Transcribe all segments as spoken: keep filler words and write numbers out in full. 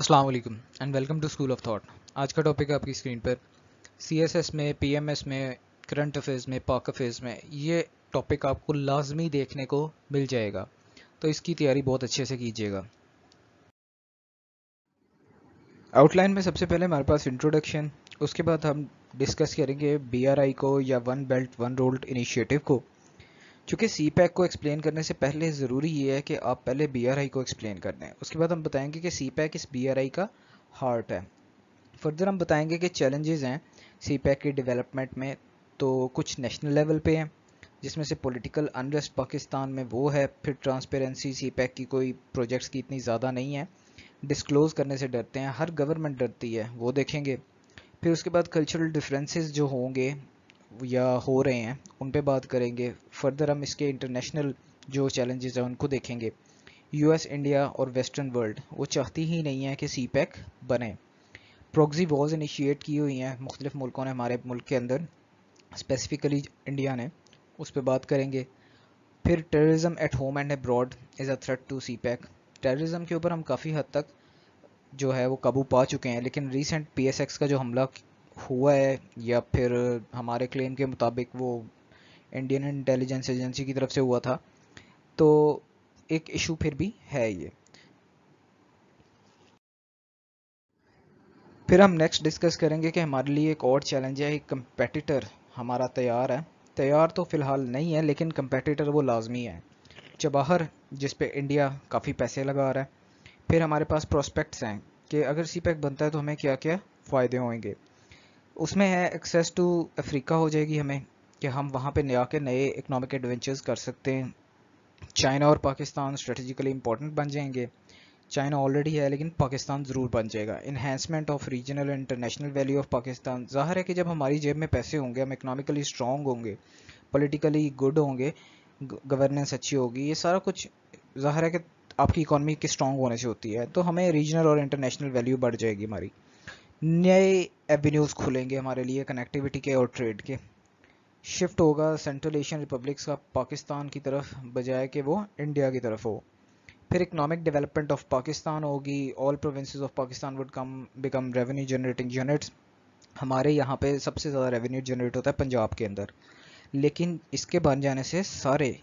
अस्सलाम वालेकुम and welcome to school of thought. आज का टॉपिक है आपकी स्क्रीन पर सीएसएस में, पीएमएस में, करंट अफेयर्स में, पाक अफेयर्स में, ये टॉपिक आपको लाजमी देखने को मिल जाएगा, तो इसकी तैयारी बहुत अच्छे से कीजिएगा। आउटलाइन में सबसे पहले हमारे पास इंट्रोडक्शन, उसके बाद हम डिस्कस करेंगे बी आर आई को या one belt one road initiative को। चूँकि सीपैक को एक्सप्लेन करने से पहले ज़रूरी ये है कि आप पहले बीआरआई को एक्सप्लेन कर दें, उसके बाद हम बताएंगे कि सीपैक इस बीआरआई का हार्ट है। फर्दर हम बताएंगे कि चैलेंजेस हैं सीपैक की डेवलपमेंट में, तो कुछ नेशनल लेवल पे हैं जिसमें से पॉलिटिकल अनरेस्ट पाकिस्तान में वो है, फिर ट्रांसपेरेंसी, सीपैक की कोई प्रोजेक्ट्स की इतनी ज़्यादा नहीं है, डिस्क्लोज़ करने से डरते हैं, हर गवर्नमेंट डरती है, वो देखेंगे। फिर उसके बाद कल्चरल डिफरेंसेस जो होंगे या हो रहे हैं उन पे बात करेंगे। फर्दर हम इसके इंटरनेशनल जो चैलेंजेस हैं उनको देखेंगे। यूएस, इंडिया और वेस्टर्न वर्ल्ड वो चाहती ही नहीं है कि सीपैक बने। प्रॉक्सी वॉर्स इनिशिएट की हुई हैं मुख्तलिफ मुल्कों ने हमारे मुल्क के अंदर, स्पेसिफिकली इंडिया ने, उस पर बात करेंगे। फिर terrorism at home and abroad is a threat to CPEC. Terrorism के ऊपर हम काफ़ी हद तक जो है वो काबू पा चुके हैं, लेकिन रिसेंट पीएसएक्स का जो हमला हुआ है, या फिर हमारे क्लेम के मुताबिक वो इंडियन इंटेलिजेंस एजेंसी की तरफ से हुआ था, तो एक इशू फिर भी है ये। फिर हम नेक्स्ट डिस्कस करेंगे कि हमारे लिए एक और चैलेंज है, एक कंपेटिटर हमारा तैयार है, तैयार तो फ़िलहाल नहीं है लेकिन कंपेटिटर वो लाजमी है, चबाहर, जिस पे इंडिया काफ़ी पैसे लगा रहा है। फिर हमारे पास प्रोस्पेक्ट्स हैं कि अगर सीपैक बनता है तो हमें क्या क्या फ़ायदे होंगे। उसमें है एक्सेस टू अफ्रीका हो जाएगी हमें, कि हम वहाँ पे नया के नए इकनॉमिक एडवेंचर्स कर सकते हैं। चाइना और पाकिस्तान स्ट्रेटेजिकली इंपॉर्टेंट बन जाएंगे, चाइना ऑलरेडी है लेकिन पाकिस्तान ज़रूर बन जाएगा। Enhancement of regional and international value of Pakistan, ज़ाहिर है कि जब हमारी जेब में पैसे होंगे हम इकनॉमिकली स्ट्रॉन्ग होंगे, पोलिटिकली गुड होंगे, गवर्नेंस अच्छी होगी, ये सारा कुछ ज़ाहिर है कि आपकी इकॉनमी के स्ट्रॉन्ग होने से होती है, तो हमें रीजनल और इंटरनेशनल वैल्यू बढ़ जाएगी हमारी। नए एवेन्यूज़ खुलेंगे हमारे लिए कनेक्टिविटी के और ट्रेड के। शिफ्ट होगा सेंट्रल एशियन रिपब्लिक्स का पाकिस्तान की तरफ बजाय कि वो इंडिया की तरफ हो। फिर इकनॉमिक डेवलपमेंट ऑफ पाकिस्तान होगी, all provinces of Pakistan would come become revenue generating units. हमारे यहाँ पे सबसे ज़्यादा रेवेन्यू जनरेट होता है पंजाब के अंदर, लेकिन इसके बन जाने से सारे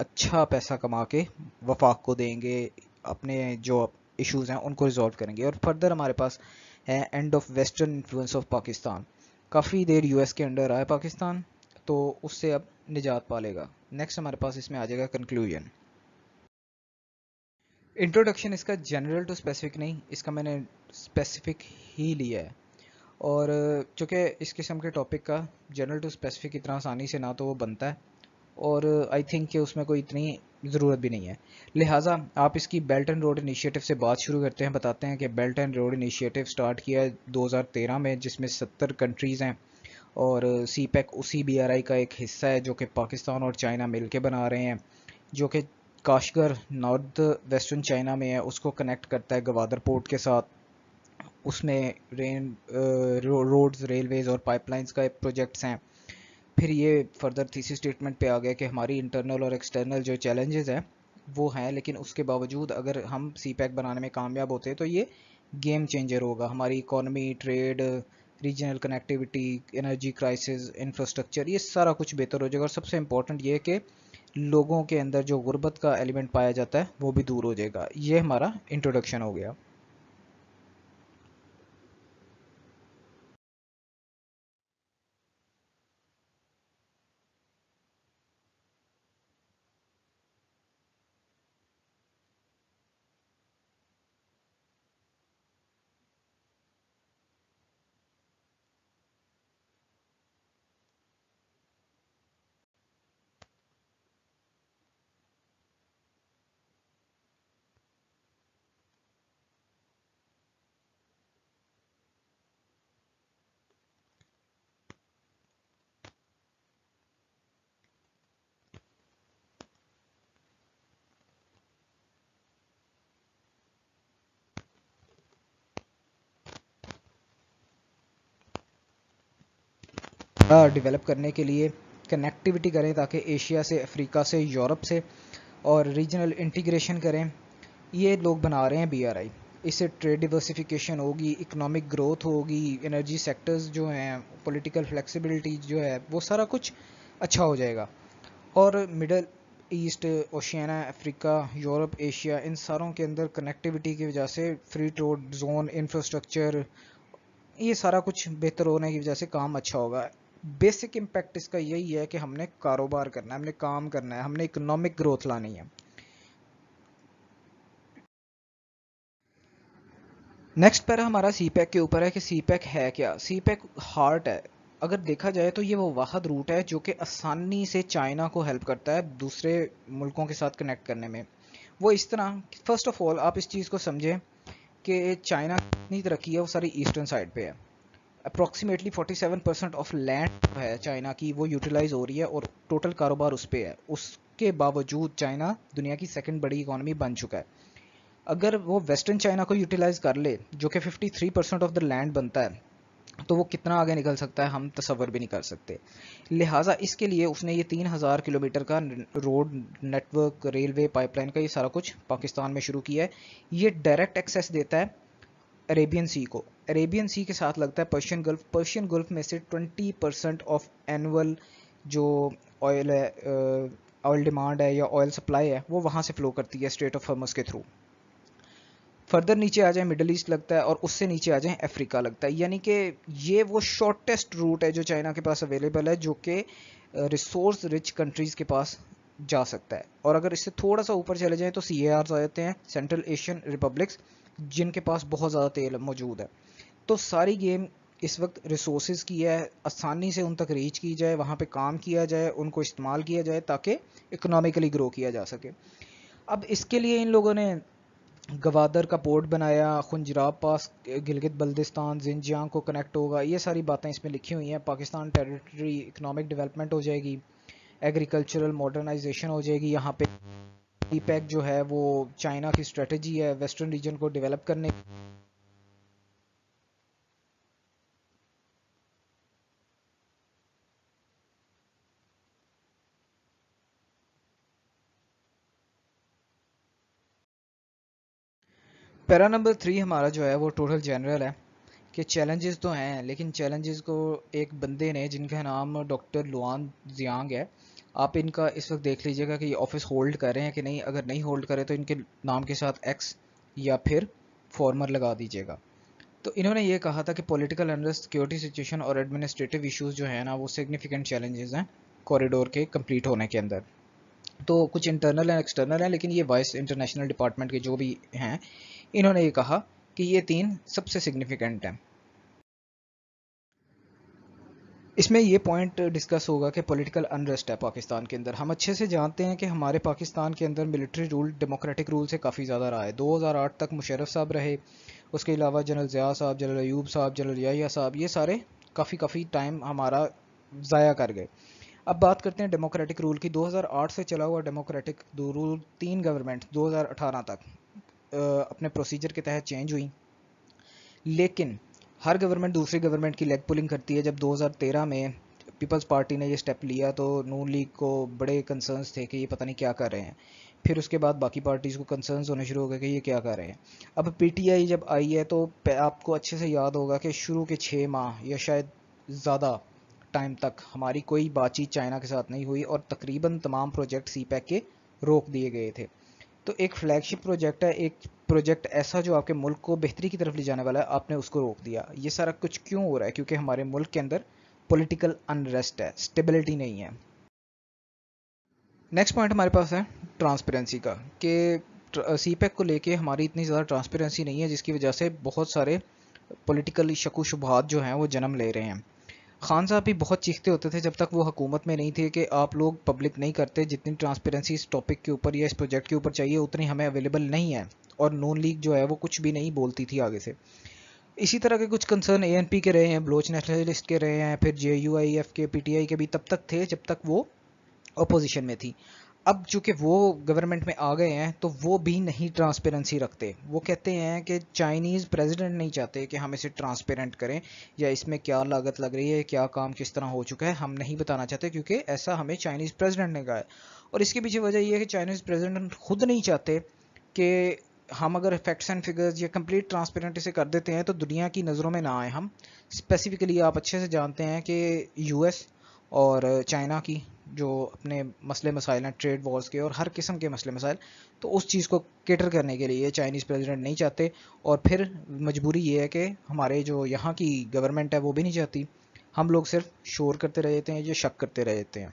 अच्छा पैसा कमा के वफाक को देंगे, अपने जो इश्यूज़ हैं उनको रिजॉल्व करेंगे। और फर्दर हमारे पास है end of western influence of Pakistan, काफ़ी देर यूएस के अंडर आया पाकिस्तान, तो उससे अब निजात पा लेगा। नेक्स्ट हमारे पास इसमें आ जाएगा कंक्लूजन। इंट्रोडक्शन इसका जनरल टू स्पेसिफिक नहीं, इसका मैंने स्पेसिफिक ही लिया है, और चूँकि इस किस्म के टॉपिक का जनरल टू स्पेसिफिक इतना आसानी से ना तो वो बनता है, और आई थिंक कि उसमें कोई इतनी ज़रूरत भी नहीं है, लिहाजा आप इसकी बेल्ट एंड रोड इनिशिएटिव से बात शुरू करते हैं। बताते हैं कि belt and road initiative start किया है दो हज़ार तेरह में, जिसमें सत्तर कंट्रीज़ हैं, और सीपैक उसी बीआरआई का एक हिस्सा है जो कि पाकिस्तान और चाइना मिलके बना रहे हैं, जो कि काशगर नॉर्थ वेस्टर्न चाइना में है, उसको कनेक्ट करता है ग्वादर पोर्ट के साथ। उसमें रेन रो, रोड्स, रेलवेज़ और पाइपलाइंस का प्रोजेक्ट्स हैं। फिर ये फर्दर थीसिस स्टेटमेंट पे आ गया कि हमारी इंटरनल और एक्सटर्नल जो चैलेंजेस हैं वो हैं, लेकिन उसके बावजूद अगर हम सीपैक बनाने में कामयाब होते हैं तो ये गेम चेंजर होगा। हमारी economy, trade, regional connectivity, energy crisis, infrastructure, ये सारा कुछ बेहतर हो जाएगा। और सबसे इम्पोर्टेंट ये है कि लोगों के अंदर जो गुर्बत का एलिमेंट पाया जाता है वो भी दूर हो जाएगा। ये हमारा इंट्रोडक्शन हो गया। डेवलप करने के लिए कनेक्टिविटी करें ताकि एशिया से, अफ्रीका से, यूरोप से, और रीजनल इंटीग्रेशन करें, ये लोग बना रहे हैं बीआरआई। इससे ट्रेड डिवर्सिफिकेशन होगी, इकोनॉमिक ग्रोथ होगी, एनर्जी सेक्टर्स जो हैं, पॉलिटिकल फ्लेक्सिबिलिटी जो है वो सारा कुछ अच्छा हो जाएगा। और Middle East, Oceania, Africa, Europe, Asia, इन सारों के अंदर कनेक्टिविटी की वजह से फ्री ट्रेड जोन, इंफ्रास्ट्रक्चर, ये सारा कुछ बेहतर होने की वजह से काम अच्छा होगा। बेसिक इम्पैक्ट इसका यही है कि हमने कारोबार करना है, हमने काम करना है, हमने इकोनॉमिक ग्रोथ लानी है। नेक्स्ट पैरा हमारा सीपैक के ऊपर है कि सीपैक है क्या। सीपैक हार्ट है, अगर देखा जाए तो ये वो वाहद रूट है जो कि आसानी से चाइना को हेल्प करता है दूसरे मुल्कों के साथ कनेक्ट करने में। वो इस तरह, फर्स्ट ऑफ ऑल आप इस चीज़ को समझें कि चाइना कितनी तरक्की है, वो सारी ईस्टर्न साइड पे है। अप्रॉक्सीमेटली सैंतालीस परसेंट ऑफ लैंड है चाइना की, वो यूटिलाइज हो रही है और टोटल कारोबार उस पे है। उसके बावजूद चाइना दुनिया की सेकंड बड़ी इकोनॉमी बन चुका है। अगर वो वेस्टर्न चाइना को यूटिलाइज कर ले, जो कि तिरेपन परसेंट ऑफ द लैंड बनता है, तो वो कितना आगे निकल सकता है हम तसव्वुर भी नहीं कर सकते। लिहाजा इसके लिए उसने ये तीन हज़ार किलोमीटर का रोड नेटवर्क, रेलवे पाइपलाइन का ये सारा कुछ पाकिस्तान में शुरू किया है। ये डायरेक्ट एक्सेस देता है अरेबियन सी को, अरेबियन सी के साथ लगता है पर्शियन गल्फ। पर्शियन गल्फ में से बीस परसेंट ऑफ एनुअल जो ऑयल है, ऑयल डिमांड है या ऑयल सप्लाई है, वो वहाँ से फ्लो करती है स्ट्रेट ऑफ हॉर्मस के थ्रू। फर्दर नीचे आ जाए मिडल ईस्ट लगता है और उससे नीचे आ जाए अफ्रीका लगता है। यानी कि ये वो शॉर्टेस्ट रूट है जो चाइना के पास अवेलेबल है, जो कि रिसोर्स रिच कंट्रीज़ के पास जा सकता है। और अगर इससे थोड़ा सा ऊपर चले जाएँ तो सी ए आर आ जाते हैं, सेंट्रल एशियन रिपब्लिक्स, जिनके पास बहुत ज़्यादा तेल मौजूद है। तो सारी गेम इस वक्त रिसोर्सेज की है, आसानी से उन तक रीच की जाए, वहाँ पे काम किया जाए, उनको इस्तेमाल किया जाए ताकि इकोनॉमिकली ग्रो किया जा सके। अब इसके लिए इन लोगों ने गवादर का पोर्ट बनाया, खुंजराब पास गिलगित बल्दिस्तान जिनजियांग को कनेक्ट होगा, ये सारी बातें इसमें लिखी हुई हैं। पाकिस्तान टेरिटरी, इकनॉमिक डेवलपमेंट हो जाएगी, एग्रीकल्चरल मॉडर्नाइजेशन हो जाएगी। यहाँ पर सीपैक जो है वो चाइना की स्ट्रेटजी है वेस्टर्न रीजन को डेवलप करने। पैरा नंबर थ्री हमारा जो है वो टोटल जनरल है कि चैलेंजेस तो हैं, लेकिन चैलेंजेस को एक बंदे ने, जिनका नाम डॉक्टर लुआन जियांग है, आप इनका इस वक्त देख लीजिएगा कि ये ऑफिस होल्ड कर रहे हैं कि नहीं। अगर नहीं होल्ड करें तो इनके नाम के साथ एक्स या फिर फॉर्मर लगा दीजिएगा। तो इन्होंने ये कहा था कि पॉलिटिकल अनरेस्ट, सिक्योरिटी सिचुएशन और एडमिनिस्ट्रेटिव इश्यूज़ जो है ना, वो सिग्निफिकेंट चैलेंजेस हैं कॉरिडोर के कंप्लीट होने के अंदर। तो कुछ इंटरनल एंड एक्सटर्नल हैं, लेकिन ये वाइस इंटरनेशनल डिपार्टमेंट के जो भी हैं, इन्होंने ये कहा कि ये तीन सबसे सिग्निफिकेंट हैं। इसमें ये पॉइंट डिस्कस होगा कि पॉलिटिकल अनरेस्ट है पाकिस्तान के अंदर। हम अच्छे से जानते हैं कि हमारे पाकिस्तान के अंदर मिलिट्री रूल डेमोक्रेटिक रूल से काफ़ी ज़्यादा रहा है। दो हज़ार आठ तक मुशर्रफ साहब रहे, उसके अलावा जनरल ज़िया साहब, जनरल अयूब साहब, जनरल याहिया साहब, ये सारे काफ़ी काफ़ी टाइम हमारा ज़ाया कर गए। अब बात करते हैं डेमोक्रेटिक रूल की। दो हज़ार आठ से चला हुआ डेमोक्रेटिक रूल तीन गवर्नमेंट दो हज़ार अठारह तक अपने प्रोसीजर के तहत चेंज हुई, लेकिन हर गवर्नमेंट दूसरी गवर्नमेंट की लेग पुलिंग करती है। जब दो हज़ार तेरह में पीपल्स पार्टी ने ये स्टेप लिया तो नून लीग को बड़े कंसर्न्स थे कि ये पता नहीं क्या कर रहे हैं। फिर उसके बाद बाकी पार्टीज़ को कंसर्न्स होने शुरू हो गए कि ये क्या कर रहे हैं। अब पीटीआई जब आई है तो आपको अच्छे से याद होगा कि शुरू के छः माह या शायद ज़्यादा टाइम तक हमारी कोई बातचीत चाइना के साथ नहीं हुई और तकरीबन तमाम प्रोजेक्ट सीपैक के रोक दिए गए थे। तो एक फ्लैगशिप प्रोजेक्ट है, एक प्रोजेक्ट ऐसा जो आपके मुल्क को बेहतरी की तरफ ले जाने वाला है, आपने उसको रोक दिया। ये सारा कुछ क्यों हो रहा है? क्योंकि हमारे मुल्क के अंदर पॉलिटिकल अनरेस्ट है, स्टेबिलिटी नहीं है। नेक्स्ट पॉइंट हमारे पास है ट्रांसपेरेंसी का, कि सीपैक को लेके हमारी इतनी ज़्यादा ट्रांसपेरेंसी नहीं है, जिसकी वजह से बहुत सारे पॉलिटिकल शक शुबहात जो हैं वो जन्म ले रहे हैं। खान साहब भी बहुत चीखते होते थे जब तक वो हुकूमत में नहीं थे कि आप लोग पब्लिक नहीं करते, जितनी ट्रांसपेरेंसी इस टॉपिक के ऊपर या इस प्रोजेक्ट के ऊपर चाहिए उतनी हमें अवेलेबल नहीं है। और नून लीग जो है वो कुछ भी नहीं बोलती थी आगे से। इसी तरह के कुछ कंसर्न एएनपी के रहे हैं, बलोच नेशनलिस्ट के रहे हैं, फिर जेयूआईएफ के, पीटीआई के भी तब तक थे जब तक वो अपोजिशन में थी। अब चूँकि वो गवर्नमेंट में आ गए हैं तो वो भी नहीं ट्रांसपेरेंसी रखते। वो कहते हैं कि चाइनीज़ प्रेसिडेंट नहीं चाहते कि हम इसे ट्रांसपेरेंट करें या इसमें क्या लागत लग रही है, क्या काम किस तरह हो चुका है, हम नहीं बताना चाहते क्योंकि ऐसा हमें चाइनीज़ प्रेसिडेंट ने कहा है। और इसके पीछे वजह यह है कि चाइनीज़ प्रेसिडेंट खुद नहीं चाहते कि हम अगर फैक्ट्स एंड फिगर्स या कंप्लीट ट्रांसपेरेंट इसे कर देते हैं तो दुनिया की नज़रों में ना आए हम। स्पेसिफिकली आप अच्छे से जानते हैं कि यूएस और चाइना की जो अपने मसले मसाइल हैं ट्रेड वॉर्स के और हर किस्म के मसले मसाइल, तो उस चीज़ को कैटर करने के लिए चाइनीज़ प्रेसिडेंट नहीं चाहते, और फिर मजबूरी ये है कि हमारे जो यहाँ की गवर्नमेंट है वो भी नहीं चाहती। हम लोग सिर्फ शोर करते रह जाते हैं या शक करते रह जाते हैं।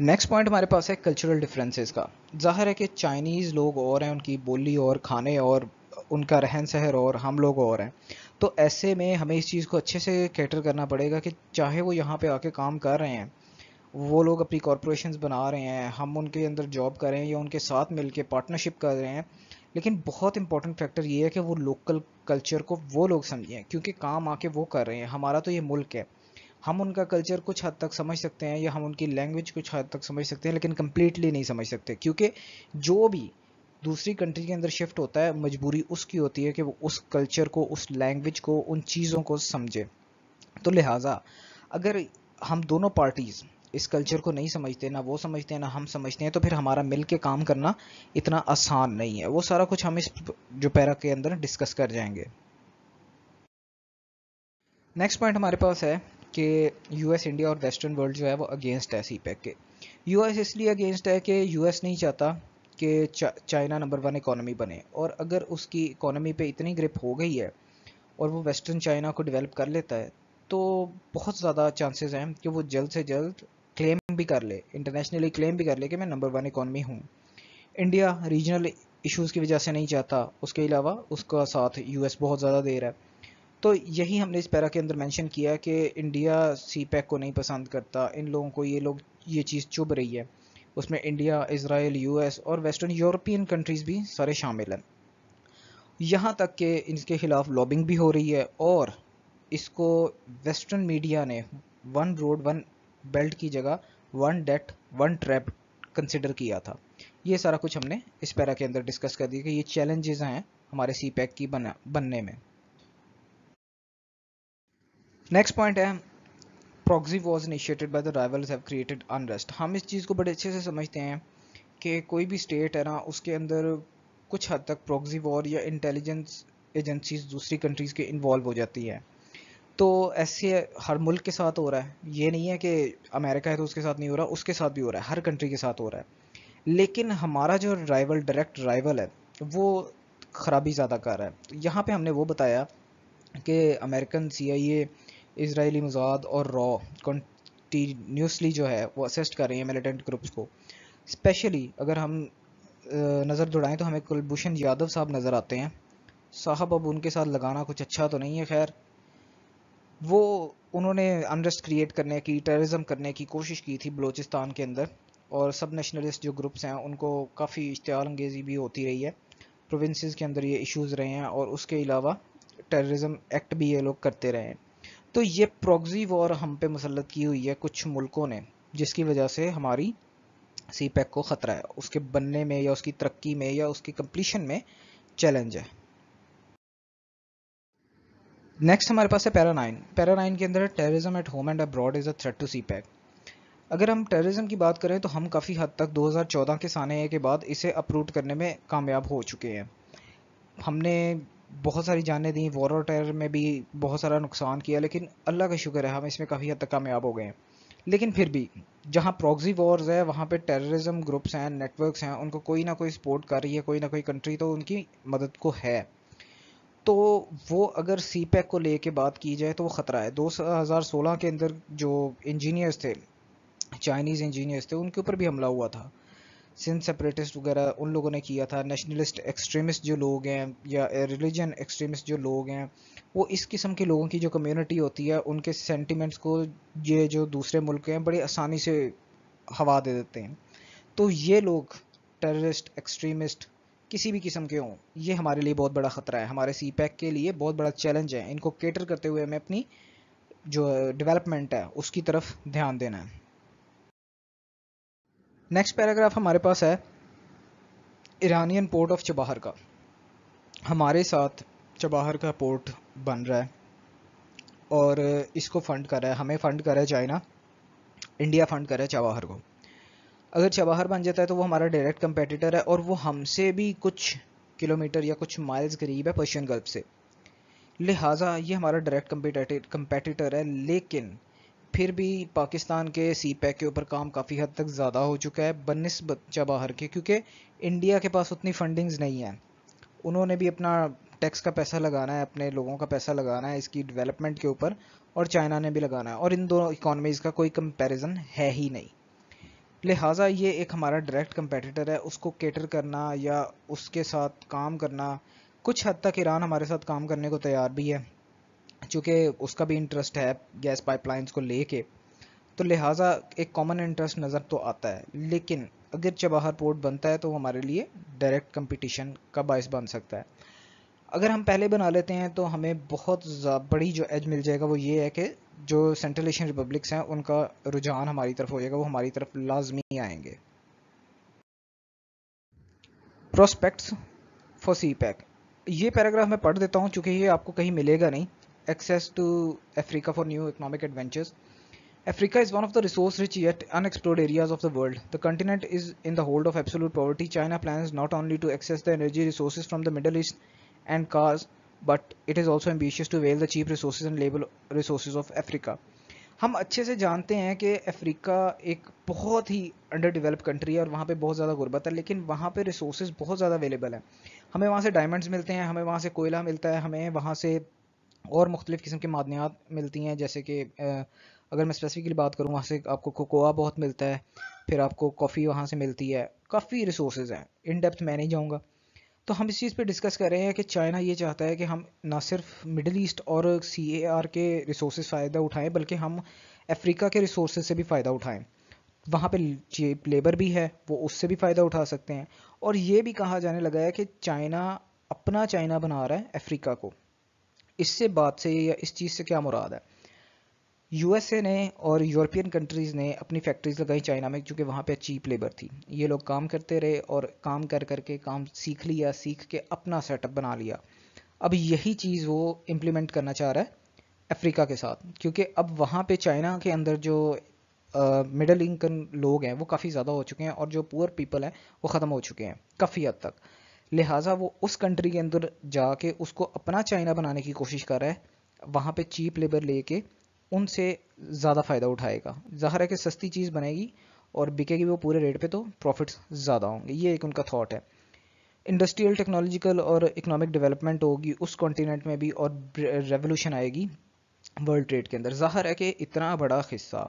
नेक्स्ट पॉइंट हमारे पास है कल्चरल डिफरेंसेस का। जाहिर है कि चाइनीज़ लोग और हैं, उनकी बोली और खाने और उनका रहन सहन, और हम लोग और हैं। तो ऐसे में हमें इस चीज़ को अच्छे से कैटर करना पड़ेगा कि चाहे वो यहाँ पे आके काम कर रहे हैं, वो लोग अपनी कॉरपोरेशंस बना रहे हैं, हम उनके अंदर जॉब कर रहे हैं या उनके साथ मिलके पार्टनरशिप कर रहे हैं, लेकिन बहुत इंपॉर्टेंट फैक्टर ये है कि वो लोकल कल्चर को वो लोग समझें, क्योंकि काम आके वो कर रहे हैं। हमारा तो ये मुल्क है, हम उनका कल्चर कुछ हद तक समझ सकते हैं या हम उनकी लैंग्वेज कुछ हद तक समझ सकते हैं, लेकिन कम्प्लीटली नहीं समझ सकते, क्योंकि जो भी दूसरी कंट्री के अंदर शिफ्ट होता है मजबूरी उसकी होती है कि वो उस कल्चर को, उस लैंग्वेज को, उन चीज़ों को समझे। तो लिहाजा अगर हम दोनों पार्टीज़ इस कल्चर को नहीं समझते, ना वो समझते हैं ना हम समझते हैं, तो फिर हमारा मिल के काम करना इतना आसान नहीं है। वो सारा कुछ हम इस जो पैरा के अंदर डिस्कस कर जाएंगे। नेक्स्ट पॉइंट हमारे पास है कि यूएस, इंडिया और वेस्टर्न वर्ल्ड जो है वो अगेंस्ट है सीपेक के। यूएस इसलिए अगेंस्ट है कि यूएस नहीं चाहता कि चाइना नंबर वन इकोनॉमी बने, और अगर उसकी इकोनॉमी पे इतनी ग्रिप हो गई है और वो वेस्टर्न चाइना को डेवलप कर लेता है तो बहुत ज़्यादा चांसेस हैं कि वो जल्द से जल्द क्लेम भी कर ले, इंटरनेशनली क्लेम भी कर ले कि मैं नंबर वन इकोनॉमी हूँ। इंडिया रीजनल इशूज़ की वजह से नहीं चाहता, उसके अलावा उसका साथ यूएस बहुत ज़्यादा दे रहा है। तो यही हमने इस पैरा के अंदर मेंशन किया कि इंडिया सीपेक को नहीं पसंद करता, इन लोगों को ये लोग ये चीज़ चुभ रही है। उसमें इंडिया, इजराइल, यूएस और वेस्टर्न यूरोपियन कंट्रीज़ भी सारे शामिल हैं। यहाँ तक कि इनके खिलाफ लॉबिंग भी हो रही है, और इसको वेस्टर्न मीडिया ने वन रोड वन बेल्ट की जगह one debt one trap considered किया था। ये सारा कुछ हमने इस पैरा के अंदर डिस्कस कर दिया कि ये चैलेंजेस हैं हमारे सीपेक की बना बनने में। नेक्स्ट पॉइंट है proxy wars initiated by the rivals have created unrest. हम इस चीज़ को बड़े अच्छे से समझते हैं कि कोई भी स्टेट है ना, उसके अंदर कुछ हद तक प्रॉक्सी वॉर या इंटेलिजेंस एजेंसीज दूसरी कंट्रीज़ के इन्वॉल्व हो जाती है। तो ऐसे हर मुल्क के साथ हो रहा है, ये नहीं है कि अमेरिका है तो उसके साथ नहीं हो रहा, उसके साथ भी हो रहा है, हर कंट्री के साथ हो रहा है। लेकिन हमारा जो राइवल, डायरेक्ट राइवल है, वो ख़राबी ज़्यादा कर रहा है। तो यहाँ पर हमने वो बताया कि अमेरिकन सी आई ए, इजरायली मजाद और रॉ कंटिन्यूसली जो है वो असिस्ट कर रहे हैं मिलिटेंट ग्रुप्स को। स्पेशली अगर हम नज़र दौड़ाएं तो हमें कुलभूषण यादव साहब नज़र आते हैं। साहब अब उनके साथ लगाना कुछ अच्छा तो नहीं है। खैर, वो उन्होंने अनरेस्ट क्रिएट करने की, टेररिज्म करने की कोशिश की थी बलूचिस्तान के अंदर, और सब नेशनलिस्ट जो ग्रुप्स हैं उनको काफ़ी इश्तियाल अंगेज़ी भी होती रही है। प्रोविंसेस के अंदर ये इश्यूज़ रहे हैं, और उसके अलावा टेररिज्म एक्ट भी ये लोग करते रहे हैं। तो ये प्रॉक्सी वॉर हम पे मुसलत की हुई है कुछ मुल्कों ने, जिसकी वजह से हमारी सीपेक को ख़तरा है, उसके बनने में या उसकी तरक्की में या उसकी कंप्लीशन में चैलेंज है। नेक्स्ट हमारे पास है पैरा नाइन। पैरा नाइन के अंदर terrorism at home and abroad is a threat to CPEC. अगर हम टेररिज्म की बात करें तो हम काफ़ी हद तक दो हज़ार चौदह के सानहे के बाद इसे अपरूट करने में कामयाब हो चुके हैं। हमने बहुत सारी जानें दी, वॉर और टेरर में भी बहुत सारा नुकसान किया, लेकिन अल्लाह का शुक्र है हम इसमें काफ़ी हद तक कामयाब हो गए हैं। लेकिन फिर भी जहाँ प्रॉक्सी वॉर्स है वहाँ पे टेररिज्म ग्रुप्स हैं, नेटवर्क्स हैं, उनको कोई ना कोई सपोर्ट कर रही है, कोई ना कोई कंट्री तो उनकी मदद को है। तो वो अगर सीपेक को लेके बात की जाए तो वो ख़तरा है। दो हज़ार सोलह के अंदर जो इंजीनियर्स थे, चाइनीज़ इंजीनियर्स थे, उनके ऊपर भी हमला हुआ था। सिंध सेपरेटिस्ट वगैरह उन लोगों ने किया था। नेशनलिस्ट एक्सट्रीमिस्ट जो लोग हैं या रिलीजन एक्सट्रीमिस्ट जो लोग हैं, वो इस किस्म के लोगों की जो कम्युनिटी होती है उनके सेंटिमेंट्स को ये जो दूसरे मुल्क हैं बड़ी आसानी से हवा दे देते हैं। तो ये लोग टेररिस्ट, एक्सट्रीमिस्ट किसी भी किस्म के हों, ये हमारे लिए बहुत बड़ा ख़तरा है, हमारे सीपेक के लिए बहुत बड़ा चैलेंज है। इनको कैटर करते हुए हमें अपनी जो डेवलपमेंट है उसकी तरफ ध्यान देना है। नेक्स्ट पैराग्राफ हमारे पास है ईरानियन पोर्ट ऑफ चबाहर का। हमारे साथ चबाहर का पोर्ट बन रहा है और इसको फंड कर रहा है, हमें फंड कर रहा है चाइना, इंडिया फंड कर रहा है चबाहर को। अगर चबाहर बन जाता है तो वो हमारा डायरेक्ट कंपेटिटर है और वो हमसे भी कुछ किलोमीटर या कुछ माइल्स करीब है पर्शियन गल्फ से, लिहाजा ये हमारा डायरेक्ट कंपेटिटर है। लेकिन फिर भी पाकिस्तान के सीपैक के ऊपर काम काफ़ी हद तक ज़्यादा हो चुका है बनिस्बत चबाहर के, क्योंकि इंडिया के पास उतनी फंडिंग्स नहीं है। उन्होंने भी अपना टैक्स का पैसा लगाना है, अपने लोगों का पैसा लगाना है इसकी डेवलपमेंट के ऊपर, और चाइना ने भी लगाना है, और इन दोनों इकोनॉमीज़ का कोई कंपैरिजन है ही नहीं। लिहाजा ये एक हमारा डायरेक्ट कंपेटिटर है, उसको कैटर करना या उसके साथ काम करना, कुछ हद तक ईरान हमारे साथ काम करने को तैयार भी है चूँकि उसका भी इंटरेस्ट है गैस पाइपलाइंस को लेके, तो लिहाजा एक कॉमन इंटरेस्ट नज़र तो आता है। लेकिन अगर चबाहर पोर्ट बनता है तो वो हमारे लिए डायरेक्ट कंपटीशन का बायस बन सकता है। अगर हम पहले बना लेते हैं तो हमें बहुत बड़ी जो एज मिल जाएगा वो ये है कि जो सेंट्रल एशियन रिपब्लिक्स हैं उनका रुझान हमारी तरफ हो जाएगा, वो हमारी तरफ लाजमी आएंगे। प्रोस्पेक्ट्स फॉर सी पैक, ये पैराग्राफ मैं पढ़ देता हूँ चूँकि ये आपको कहीं मिलेगा नहीं। Access to Africa for new economic adventures. Africa is one of the resource-rich yet unexplored areas of the world. The continent is in the hold of absolute poverty. China plans not only to access the energy resources from the Middle East and Khazar, but it is also ambitious to veil the cheap resources and labor resources of Africa. हम अच्छे से जानते हैं कि Africa एक बहुत ही under develop country है और वहाँ पे बहुत ज़्यादा गुरबत है, लेकिन वहाँ पे रिसोर्स बहुत ज़्यादा अवेलेबल हैं। हमें वहाँ से डायमंड्स मिलते हैं, हमें वहाँ से कोयला मिलता है, हमें वहाँ से और मुख्तलिफ़ किस्म की मादनियात मिलती हैं, जैसे कि अगर मैं स्पेसिफिकली बात करूँ वहाँ से आपको कोकोआ बहुत मिलता है, फिर आपको कॉफ़ी वहाँ से मिलती है, काफ़ी रिसोर्सेज हैं। इन डेप्थ मैं नहीं जाऊँगा। तो हम इस चीज़ पे डिस्कस कर रहे हैं कि चाइना ये चाहता है कि हम ना सिर्फ मिडिल ईस्ट और सी ए आर के रिसोर्सेज फ़ायदा उठाएं, बल्कि हम अफ्रीका के रिसोर्सेज से भी फ़ायदा उठाएं। वहाँ पे चीप लेबर भी है, वो उससे भी फ़ायदा उठा सकते हैं। और ये भी कहा जाने लगा है कि चाइना अपना चाइना बना रहा है अफ्रीका को। इससे बात से या इस चीज़ से क्या मुराद है? यूएसए ने और यूरोपियन कंट्रीज़ ने अपनी फैक्ट्रीज लगाई चाइना में क्योंकि वहाँ पे चीप लेबर थी। ये लोग काम करते रहे और काम कर कर के काम सीख लिया, सीख के अपना सेटअप बना लिया। अब यही चीज़ वो इम्प्लीमेंट करना चाह रहा है अफ्रीका के साथ, क्योंकि अब वहाँ पे चाइना के अंदर जो मिडिल इनकम लोग हैं वो काफ़ी ज़्यादा हो चुके हैं और जो पुअर पीपल हैं वो ख़त्म हो चुके हैं काफ़ी हद तक। लिहाजा वो उस कंट्री के अंदर जाके उसको अपना चाइना बनाने की कोशिश कर रहा है, वहाँ पर चीप लेबर ले के उनसे ज़्यादा फ़ायदा उठाएगा। ज़ाहिर है कि सस्ती चीज़ बनेगी और बिकेगी वो पूरे रेट पे, तो प्रॉफिट्स ज़्यादा होंगे। ये एक उनका थॉट है। इंडस्ट्रियल, टेक्नोलॉजिकल और इकोनॉमिक डेवलपमेंट होगी उस कॉन्टिनेंट में भी और रेवोल्यूशन आएगी वर्ल्ड ट्रेड के अंदर। ज़ाहिर है कि इतना बड़ा हिस्सा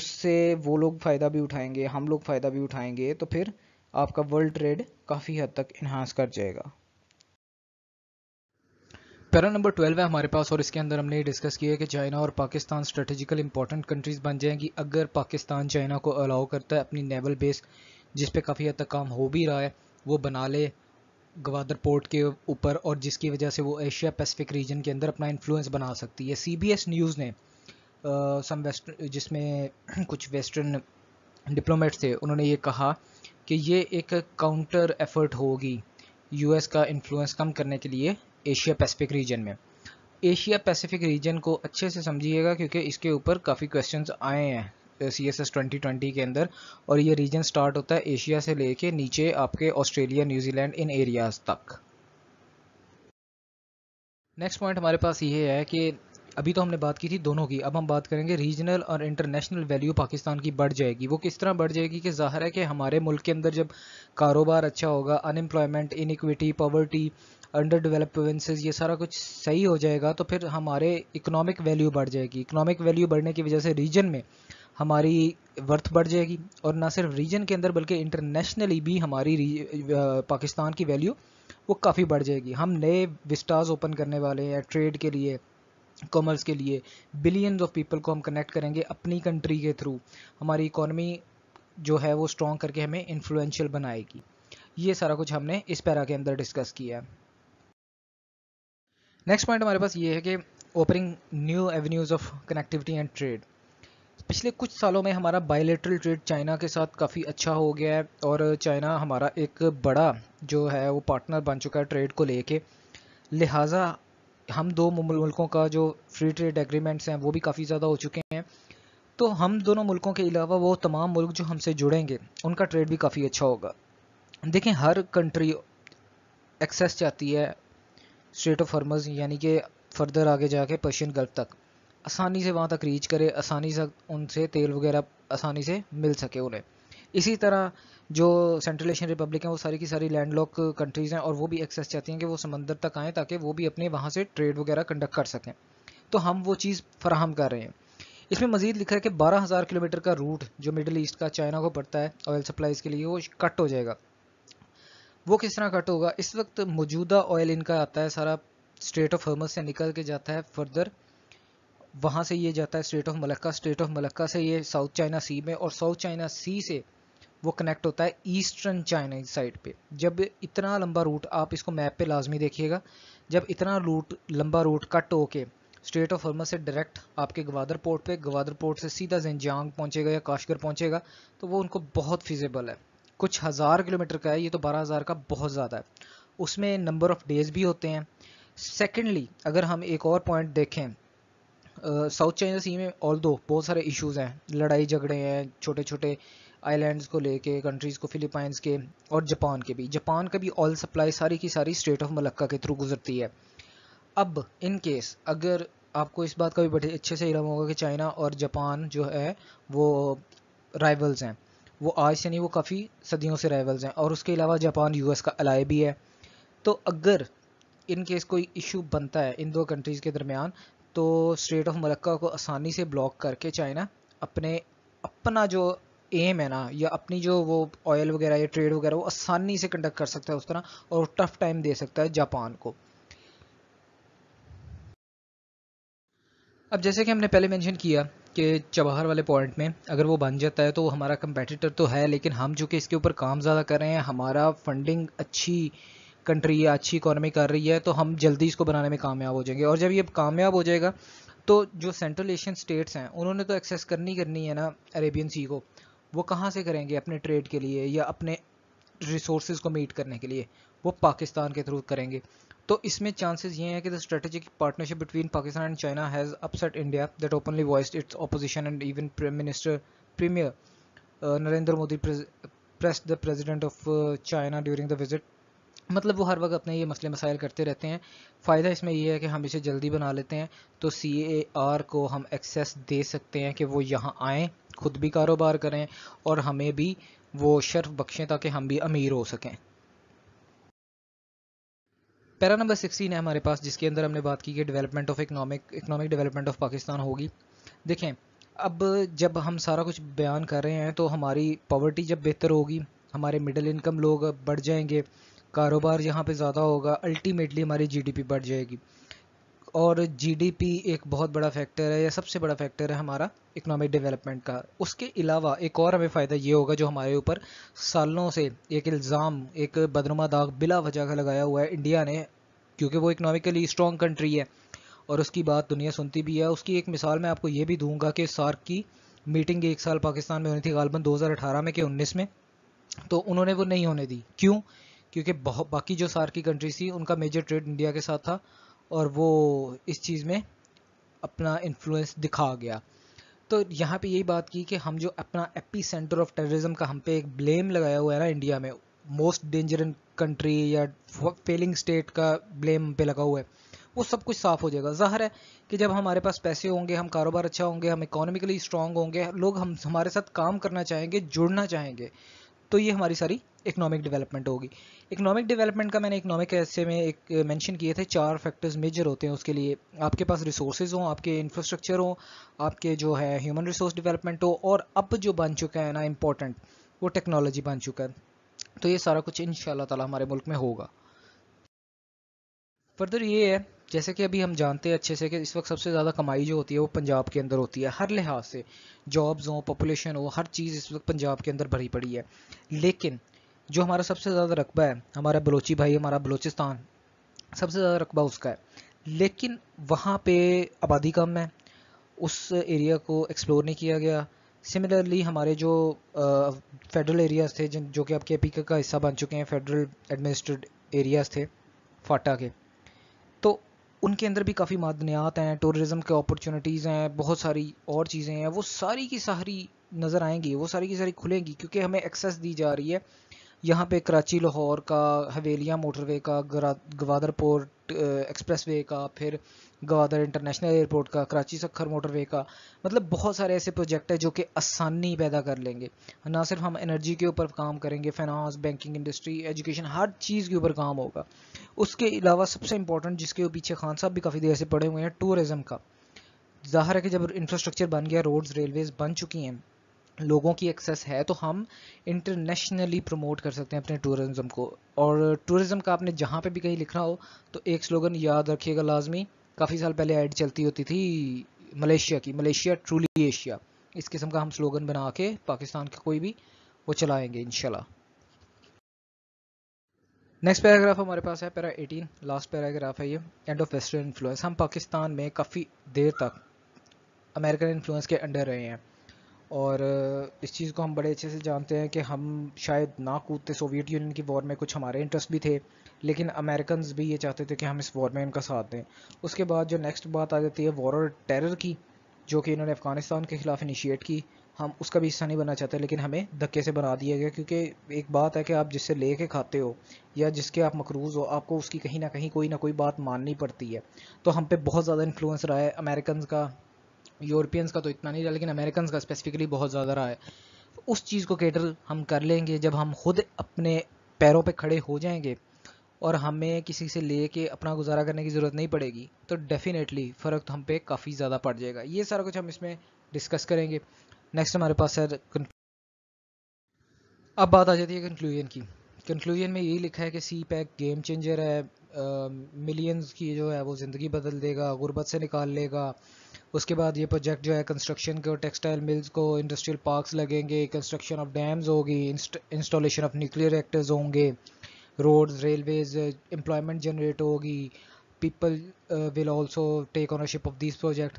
उससे वो लोग फ़ायदा भी उठाएंगे, हम लोग फ़ायदा भी उठाएंगे, तो फिर आपका वर्ल्ड ट्रेड काफ़ी हद तक इन्हांस कर जाएगा। पैरा नंबर ट्वेल्व है हमारे पास और इसके अंदर हमने डिस्कस किया कि चाइना और पाकिस्तान स्ट्रेटेजिकल इंपॉर्टेंट कंट्रीज़ बन जाएंगी अगर पाकिस्तान चाइना को अलाउ करता है अपनी नेवल बेस, जिस पे काफ़ी हद तक काम हो भी रहा है, वो बना ले ग्वादर पोर्ट के ऊपर, और जिसकी वजह से वो एशिया पैसिफिक रीजन के अंदर अपना इन्फ्लुएंस बना सकती है। सी बी एस न्यूज़ ने सम वेस्टर्न, जिसमें कुछ वेस्टर्न डिप्लोमेट्स थे, उन्होंने ये कहा कि ये एक काउंटर एफर्ट होगी यू एस का इन्फ्लुएंस कम करने के लिए एशिया पैसिफिक रीजन में। एशिया पैसिफिक रीजन को अच्छे से समझिएगा क्योंकि इसके ऊपर काफ़ी क्वेश्चंस आए हैं C S S twenty twenty के अंदर, और ये रीजन स्टार्ट होता है एशिया से लेके नीचे आपके ऑस्ट्रेलिया, न्यूजीलैंड, इन एरियाज तक। नेक्स्ट पॉइंट हमारे पास ये है कि अभी तो हमने बात की थी दोनों की, अब हम बात करेंगे रीजनल और इंटरनेशनल वैल्यू पाकिस्तान की बढ़ जाएगी। वो किस तरह बढ़ जाएगी कि ज़ाहिर है कि हमारे मुल्क के अंदर जब कारोबार अच्छा होगा, unemployment, inequity, poverty, under develop provinces, ये सारा कुछ सही हो जाएगा, तो फिर हमारे इकोनॉमिक वैल्यू बढ़ जाएगी। इकोनॉमिक वैल्यू बढ़ने की वजह से रीजन में हमारी वर्थ बढ़ जाएगी, और ना सिर्फ रीजन के अंदर बल्कि इंटरनेशनली भी हमारी पाकिस्तान की वैल्यू वो काफ़ी बढ़ जाएगी। हम नए विस्टाज ओपन करने वाले हैं ट्रेड के लिए, कॉमर्स के लिए। बिलियंस ऑफ पीपल को हम कनेक्ट करेंगे अपनी कंट्री के थ्रू। हमारी इकोनॉमी जो है वो स्ट्रॉन्ग करके हमें इन्फ्लुएंशियल बनाएगी। ये सारा कुछ हमने इस पैरा के अंदर डिस्कस किया है। नेक्स्ट पॉइंट हमारे पास ये है कि opening new avenues of connectivity and trade. पिछले कुछ सालों में हमारा बायलैटरल ट्रेड चाइना के साथ काफ़ी अच्छा हो गया है और चाइना हमारा एक बड़ा जो है वो पार्टनर बन चुका है ट्रेड को लेके। लिहाजा हम दो मुल्कों का जो फ्री ट्रेड एग्रीमेंट्स हैं वो भी काफ़ी ज़्यादा हो चुके हैं। तो हम दोनों मुल्कों के अलावा वो तमाम मुल्क जो हमसे जुड़ेंगे उनका ट्रेड भी काफ़ी अच्छा होगा। देखें, हर कंट्री एक्सेस चाहती है स्ट्रेट ऑफ हॉर्मज़ यानी कि फर्दर आगे जाके पर्शियन गल्फ तक आसानी से वहाँ तक रीच करे, आसानी से उनसे तेल वगैरह आसानी से मिल सके उन्हें। इसी तरह जो सेंट्रल एशियन रिपब्लिक हैं वो सारी की सारी लैंडलॉक कंट्रीज़ हैं और वो भी एक्सेस चाहती हैं कि वो समंदर तक आएँ ताकि वो भी अपने वहाँ से ट्रेड वगैरह कंडक्ट कर सकें, तो हम वो चीज़ फराहम कर रहे हैं। इसमें मज़ीद लिखा है कि बारह हज़ार किलोमीटर का रूट जो मिडल ईस्ट का चाइना को पड़ता है ऑयल सप्लाईज़ के लिए वो कट हो जाएगा। वो किस तरह कट होगा? इस वक्त मौजूदा ऑयल इनका आता है सारा स्ट्रेट ऑफ हॉर्मज़ से निकल के जाता है फर्दर, वहाँ से ये जाता है strait of Malacca, strait of Malacca से ये साउथ चाइना सी में, और साउथ चाइना सी से वो कनेक्ट होता है ईस्टर्न चाइना साइड पे। जब इतना लंबा रूट, आप इसको मैप पे लाजमी देखिएगा, जब इतना रूट लंबा रूट कट होके स्ट्रेट ऑफ हॉर्मज़ से डायरेक्ट आपके ग्वादर पोर्ट पे, ग्वादर पोर्ट से सीधा ज़िंजियांग पहुँचेगा या काशगर पहुँचेगा, तो वो उनको बहुत फिजिबल है। कुछ हज़ार किलोमीटर का है ये, तो बारह हज़ार का बहुत ज़्यादा है। उसमें नंबर ऑफ़ डेज़ भी होते हैं। सेकेंडली, अगर हम एक और पॉइंट देखें, साउथ चाइना सी में ऑल दो बहुत सारे इश्यूज़ हैं, लड़ाई झगड़े हैं छोटे छोटे आइलैंड्स को लेके, कंट्रीज़ को, फिलीपाइंस के और जापान के भी। जापान का भी ऑयल सप्लाई सारी की सारी स्ट्रेट ऑफ मलक्का के थ्रू गुजरती है। अब इन केस, अगर आपको इस बात का भी बड़े अच्छे से इल्म होगा कि चाइना और जापान जो है वो राइवल्स हैं, वो आज से नहीं, वो काफ़ी सदियों से राइवल्स हैं, और उसके अलावा जापान यूएस का अलाय भी है। तो अगर इन केस कोई इशू बनता है इन दो कंट्रीज़ के दरमियान, तो स्ट्रेट ऑफ मलक्का को आसानी से ब्लॉक करके चाइना अपने अपना जो एम है ना, या अपनी जो वो ऑयल वगैरह या ट्रेड वगैरह, वो आसानी से कंडक्ट कर सकता है उस तरह, और टफ टाइम दे सकता है जापान को। अब जैसे कि हमने पहले मेंशन किया कि चबहार वाले पॉइंट में अगर वो बन जाता है तो हमारा कंपेटिटर तो है, लेकिन हम चूँकि इसके ऊपर काम ज़्यादा कर रहे हैं, हमारा फंडिंग अच्छी कंट्री या अच्छी इकॉनमी कर रही है, तो हम जल्दी इसको बनाने में कामयाब हो जाएंगे। और जब ये कामयाब हो जाएगा तो जो सेंट्रल एशियन स्टेट्स हैं उन्होंने तो एक्सेस करनी करनी है ना अरेबियन सी को, वो कहाँ से करेंगे अपने ट्रेड के लिए या अपने रिसोर्स को मीट करने के लिए? वो पाकिस्तान के थ्रू करेंगे। तो इसमें चांसेस ये हैं कि the strategic partnership between Pakistan and China has upset India that openly voiced its opposition and even prime minister premier Narendra Modi pressed the president of China during the visit. मतलब वो हर वक्त अपने ये मसले मसाइल करते रहते हैं। फ़ायदा इसमें यह है कि हम इसे जल्दी बना लेते हैं, तो सी ए आर को हम एक्सेस दे सकते हैं कि वो यहाँ आएँ, खुद भी कारोबार करें और हमें भी वो शर्फ बख्शें ताकि हम भी अमीर हो सकें। पैरा नंबर सिक्सटीन है हमारे पास, जिसके अंदर हमने बात की कि development of economic economic development of Pakistan होगी। देखें, अब जब हम सारा कुछ बयान कर रहे हैं तो हमारी पॉवर्टी जब बेहतर होगी, हमारे मिडिल इनकम लोग बढ़ जाएंगे, कारोबार यहाँ पे ज़्यादा होगा, अल्टीमेटली हमारी जीडीपी बढ़ जाएगी। और जीडीपी एक बहुत बड़ा फैक्टर है या सबसे बड़ा फैक्टर है हमारा इकोनॉमिक डेवलपमेंट का। उसके अलावा एक और हमें फ़ायदा ये होगा जो हमारे ऊपर सालों से एक इल्ज़ाम, एक बदनुमा दाग बिला वजह का लगाया हुआ है इंडिया ने, क्योंकि वो इकनॉमिकली स्ट्रॉन्ग कंट्री है और उसकी बात दुनिया सुनती भी है। उसकी एक मिसाल मैं आपको ये भी दूंगा कि सार्क की मीटिंग एक साल पाकिस्तान में होनी थी, गालबन दो हज़ार अठारह में कि उन्नीस में, तो उन्होंने वो नहीं होने दी। क्यों? क्योंकि बहुत बाकी जो सार्क की कंट्रीज थी उनका मेजर ट्रेड इंडिया के साथ था और वो इस चीज़ में अपना इन्फ्लुएंस दिखा गया। तो यहाँ पे यही बात की कि हम जो अपना एपी सेंटर ऑफ टेररिज्म का हम पे एक ब्लेम लगाया हुआ है ना इंडिया में, मोस्ट डेंजरस कंट्री या फेलिंग स्टेट का ब्लेम पे लगा हुआ है, वो सब कुछ साफ़ हो जाएगा। ज़ाहिर है कि जब हमारे पास पैसे होंगे, हम कारोबार अच्छा होंगे, हम इकोनॉमिकली स्ट्रांग होंगे, लोग हम हमारे साथ काम करना चाहेंगे, जुड़ना चाहेंगे, तो ये हमारी सारी इकोनॉमिक डेवलपमेंट होगी। इकोनॉमिक डेवलपमेंट का मैंने इकोनॉमिक हिस्से में एक मेंशन किए थे, चार फैक्टर्स मेजर होते हैं उसके लिए। आपके पास रिसोर्सेज हों, आपके इंफ्रास्ट्रक्चर हो, आपके जो है ह्यूमन रिसोर्स डेवलपमेंट हो, और अब जो बन चुका है ना इंपॉर्टेंट, वो टेक्नोलॉजी बन चुका है। तो ये सारा कुछ इंशाल्लाह ताला हमारे मुल्क में होगा। फर्दर ये है, जैसे कि अभी हम जानते हैं अच्छे से कि इस वक्त सबसे ज़्यादा कमाई जो होती है वो पंजाब के अंदर होती है, हर लिहाज से, जॉब्स हो, पॉपुलेशन हो, हर चीज़ इस वक्त पंजाब के अंदर भरी पड़ी है। लेकिन जो हमारा सबसे ज़्यादा रकबा है, हमारा बलोची भाई, हमारा बलोचिस्तान, सबसे ज़्यादा रकबा उसका है, लेकिन वहाँ पे आबादी कम है, उस एरिया को एक्सप्लोर नहीं किया गया। सिमिलरली हमारे जो फेडरल एरियाज़ थे, जिन जो कि अब के पी का हिस्सा बन चुके हैं, फेडरल एडमिनिस्ट्रेटेड एरियाज़ थे फाटा के, तो उनके अंदर भी काफ़ी मादनियात हैं, टूरिज़म के अपॉर्चुनिटीज़ हैं, बहुत सारी और चीज़ें हैं, वो सारी की सारी नज़र आएंगी, वो सारी की सारी खुलेंगी क्योंकि हमें एक्सेस दी जा रही है। यहाँ पे कराची लाहौर का, हवेलियाँ मोटरवे का, ग्वादर पोर्ट एक्सप्रेसवे का, फिर ग्वादर इंटरनेशनल एयरपोर्ट का, कराची सक्खर मोटरवे का, मतलब बहुत सारे ऐसे प्रोजेक्ट है जो कि आसानी पैदा कर लेंगे। ना सिर्फ हम एनर्जी के ऊपर काम करेंगे, फाइनेंस, बैंकिंग इंडस्ट्री, एजुकेशन, हर चीज़ के ऊपर काम होगा। उसके अलावा सबसे इंपॉर्टेंट जिसके पीछे खान साहब भी काफ़ी देर से पड़े हुए हैं, टूरिज़म का। ज़ाहिर है कि जब इंफ्रास्ट्रक्चर बन गया, रोड्स रेलवेज़ बन चुकी हैं, लोगों की एक्सेस है, तो हम इंटरनेशनली प्रमोट कर सकते हैं अपने टूरिज़म को। और टूरिज़म का आपने जहाँ पे भी कहीं लिखना हो तो एक स्लोगन याद रखिएगा लाजमी, काफ़ी साल पहले ऐड चलती होती थी मलेशिया की, मलेशिया ट्रूली एशिया। इस किस्म का हम स्लोगन बना के पाकिस्तान का कोई भी वो चलाएंगे इंशाल्लाह। नेक्स्ट पैराग्राफ हमारे पास है पैरा एटीन, लास्ट पैराग्राफ है ये, एंड ऑफ वेस्टर्न इन्फ्लुएंस। हम पाकिस्तान में काफ़ी देर तक अमेरिकन इन्फ्लुएंस के अंडर रहे हैं और इस चीज़ को हम बड़े अच्छे से जानते हैं कि हम शायद ना कूदते सोवियत यूनियन की वॉर में, कुछ हमारे इंटरेस्ट भी थे, लेकिन अमेरिकन्स भी ये चाहते थे कि हम इस वॉर में इनका साथ दें। उसके बाद जो नेक्स्ट बात आ जाती है वॉर और टेरर की, जो कि इन्होंने अफ़गानिस्तान के ख़िलाफ़ इनिशिएट की, हम उसका भी हिस्सा नहीं बनना चाहते, लेकिन हमें धक्के से बना दिया गया। क्योंकि एक बात है कि आप जिससे ले के खाते हो या जिसके आप मकरूज़ हो, आपको उसकी कहीं ना कहीं कोई ना कोई बात माननी पड़ती है। तो हम पे बहुत ज़्यादा इन्फ्लुएंस रहा है अमेरिकन्स का, यूरोपियंस का तो इतना नहीं रहा, लेकिन अमेरिकन्स का स्पेसिफिकली बहुत ज़्यादा रहा है। उस चीज़ को कैटर हम कर लेंगे जब हम खुद अपने पैरों पे खड़े हो जाएंगे और हमें किसी से ले के अपना गुजारा करने की ज़रूरत नहीं पड़ेगी, तो डेफ़िनेटली फ़र्क हम पे काफ़ी ज़्यादा पड़ जाएगा। ये सारा कुछ हम इसमें डिस्कस करेंगे। नेक्स्ट हमारे पास है, अब बात आ जाती है कंक्लूजन की। कंक्लूजन में यही लिखा है कि सी पैक गेम चेंजर है, मिलियंस uh, की जो है वो ज़िंदगी बदल देगा, गुर्बत से निकाल लेगा। उसके बाद ये प्रोजेक्ट जो है कंस्ट्रक्शन के और टेक्सटाइल मिल्स को, इंडस्ट्रियल पार्क्स लगेंगे, कंस्ट्रक्शन ऑफ डैम्स होगी, इंस्टॉलेशन ऑफ न्यूक्लियर रिएक्टर्स होंगे, रोड्स रेलवेज, एम्प्लॉयमेंट जनरेट होगी, people will also take ownership of this project.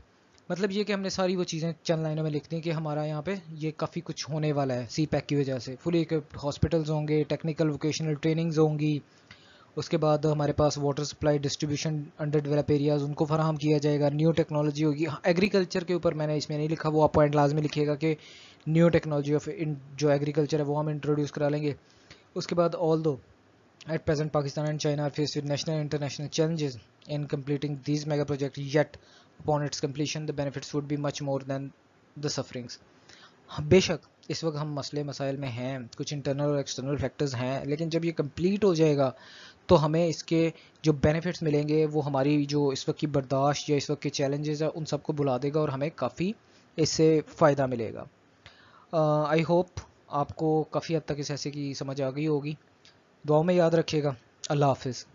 मतलब ये कि हमने सारी वो चीज़ें चंद लाइनों में लिख दी कि हमारा यहाँ पे ये काफ़ी कुछ होने वाला है सी पैक की वजह से। फुली इक्विप्ड हॉस्पिटल्स होंगे, टेक्निकल वोकेशनल ट्रेनिंग्स होंगी। उसके बाद हमारे पास water supply distribution under develop areas उनको फराहम किया जाएगा, न्यू टेक्नोलॉजी होगी। एग्रीकल्चर के ऊपर मैंने इसमें नहीं लिखा, वो आप पॉइंट लाजमी लिखिएगा कि न्यू टेक्नोलॉजी ऑफ जो एग्रीकल्चर है वो हम इंट्रोड्यूस करा लेंगे। उसके बाद although at present Pakistan and China are faced with national international challenges in completing these mega project, yet upon its completion the benefits would be much more than the sufferings. बेशक इस वक्त हम मसले मसाइल में हैं, कुछ इंटरनल और एक्सटर्नल फैक्टर्स हैं, लेकिन जब ये कंप्लीट हो जाएगा तो हमें इसके जो बेनिफिट्स मिलेंगे वो हमारी जो इस वक्त की बर्दाश्त या इस वक्त के चैलेंजेस हैं उन सबको भुला देगा और हमें काफ़ी इससे फ़ायदा मिलेगा। आई uh, होप आपको काफ़ी हद तक इस ऐसे की समझ आ गई होगी। दुआओं में याद रखिएगा। अल्लाह हाफिज़।